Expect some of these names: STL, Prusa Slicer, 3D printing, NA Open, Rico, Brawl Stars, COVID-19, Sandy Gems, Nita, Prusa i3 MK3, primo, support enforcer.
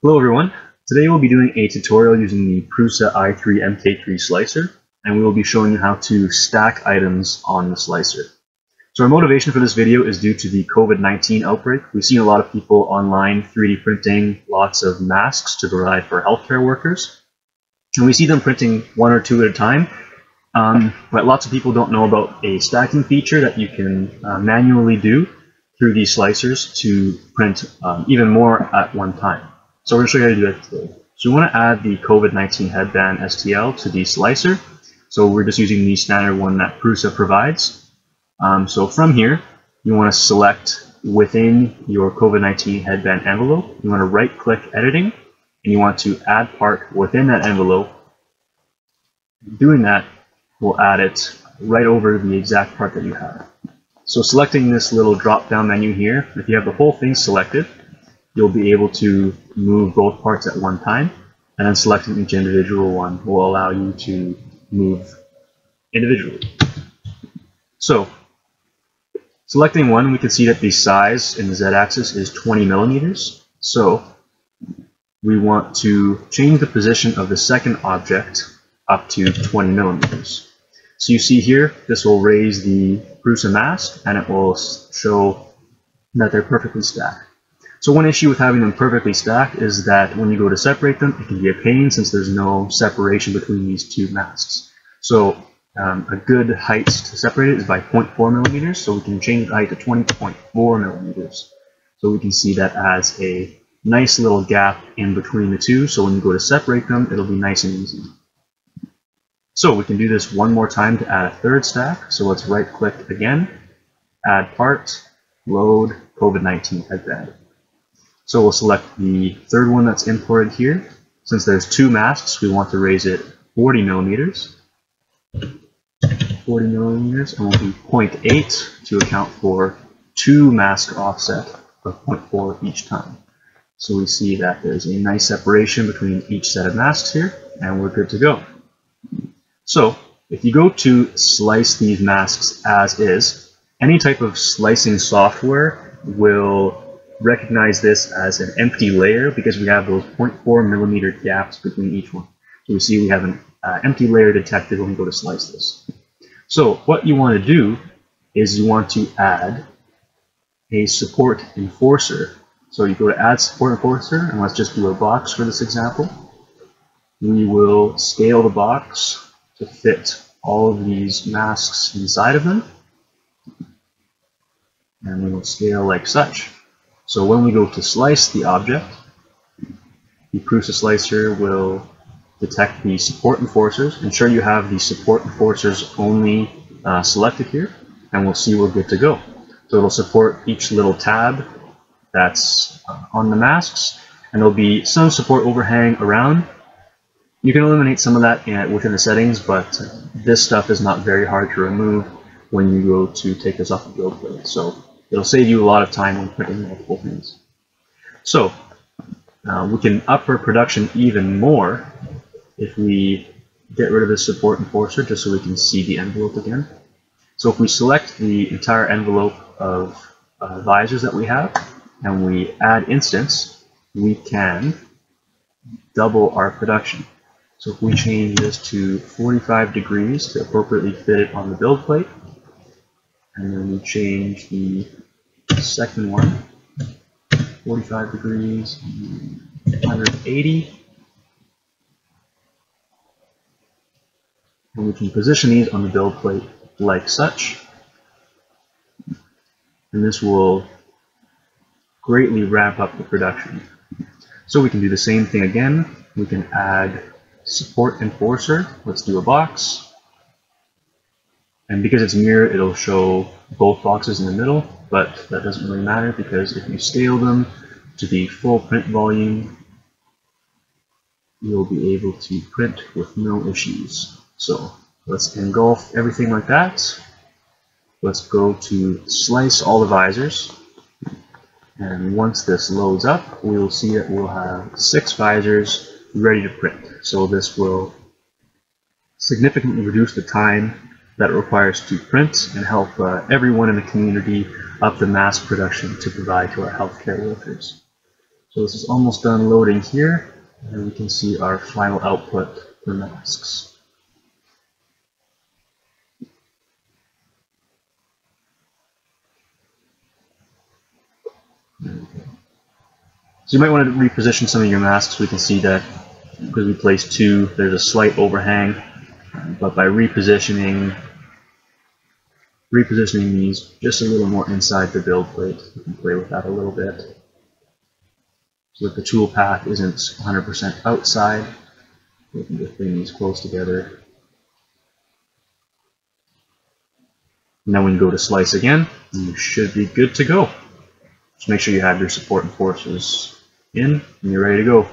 Hello everyone, today we'll be doing a tutorial using the Prusa i3 MK3 slicer, and we will be showing you how to stack items on the slicer. So our motivation for this video is due to the COVID-19 outbreak. We've seen a lot of people online 3D printing lots of masks to provide for healthcare workers, and we see them printing one or two at a time, but lots of people don't know about a stacking feature that you can manually do through these slicers to print even more at one time. So we're going to show you how to do that today. So we want to add the COVID-19 headband STL to the slicer. So we're just using the standard one that Prusa provides. So from here, you want to select within your COVID-19 headband envelope. You want to right-click editing, and you want to add part within that envelope. Doing that will add it right over the exact part that you have. So selecting this little drop-down menu here, if you have the whole thing selected, you'll be able to move both parts at one time, and then selecting each individual one will allow you to move individually. So, selecting one, we can see that the size in the z-axis is 20 millimeters. So, we want to change the position of the second object up to 20 millimeters. So you see here, this will raise the Prusa mask, and it will show that they're perfectly stacked. So one issue with having them perfectly stacked is that when you go to separate them, it can be a pain since there's no separation between these two masks. So a good height to separate it is by 0.4 millimeters, so we can change the height to 20.4 millimeters. So we can see that as a nice little gap in between the two, so when you go to separate them, it'll be nice and easy. So we can do this one more time to add a third stack, so let's right-click again, add part, load, COVID-19 headband. So we'll select the third one that's imported here. Since there's two masks, we want to raise it 40 millimeters. 40 millimeters, and we'll do 0.8 to account for two mask offset of 0.4 each time. So we see that there's a nice separation between each set of masks here, and we're good to go. So if you go to slice these masks as is, any type of slicing software will recognize this as an empty layer because we have those 0.4 millimeter gaps between each one. So we see we have an empty layer detected when we go to slice this. So what you want to do is you want to add a support enforcer. So you go to add support enforcer, and let's just do a box for this example. We will scale the box to fit all of these masks inside of them, and we will scale like such. So when we go to slice the object, the Prusa slicer will detect the support enforcers. Ensure you have the support enforcers only selected here, and we'll see we're good to go. So it'll support each little tab that's on the masks, and there'll be some support overhang around. You can eliminate some of that within the settings, but this stuff is not very hard to remove when you go to take this off the build plate. So it'll save you a lot of time when printing multiple things. So we can up our production even more if we get rid of the support enforcer, just so we can see the envelope again. So if we select the entire envelope of visors that we have, and we add instance, we can double our production. So if we change this to 45 degrees to appropriately fit it on the build plate, and then we change the second one, 45 degrees, 180. And we can position these on the build plate like such. And this will greatly ramp up the production. So we can do the same thing again. We can add support enforcer. Let's do a box. And because it's mirrored, it'll show both boxes in the middle, but that doesn't really matter because if you scale them to the full print volume, you'll be able to print with no issues. So let's engulf everything like that. Let's go to slice all the visors. And once this loads up, we'll see that we'll have 6 visors ready to print. So this will significantly reduce the time that it requires to print and help everyone in the community up the mass production to provide to our healthcare workers. So this is almost done loading here, and we can see our final output for masks. There we go. So you might want to reposition some of your masks. We can see that because we placed two, there's a slight overhang, but by repositioning these just a little more inside the build plate, you can play with that a little bit, so that the tool path isn't 100% outside. We can just bring these close together. Now we can go to slice again, and you should be good to go. Just make sure you have your support and forces in, and you're ready to go.